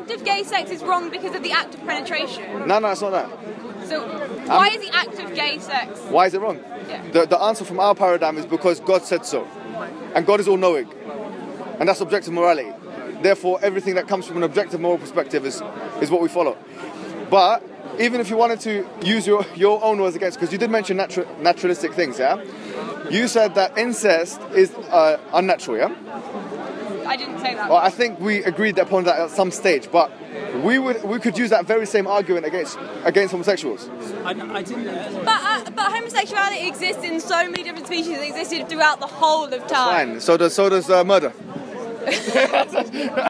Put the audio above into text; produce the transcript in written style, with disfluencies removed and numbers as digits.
act of gay sex is wrong because of the act of penetration? No, it's not that. So why is the act of gay sex? Why is it wrong? Yeah. The answer from our paradigm is because God said so. And God is all-knowing. And that's objective morality. Therefore, everything that comes from an objective moral perspective is what we follow. But even if you wanted to use your own words against, because you did mention naturalistic things, yeah? You said that incest is unnatural, yeah? I didn't say that. Well, I think we agreed upon that at some stage, but we could use that very same argument against homosexuals. I didn't know that. But homosexuality exists in so many different species. It existed throughout the whole of time. Fine. So does murder.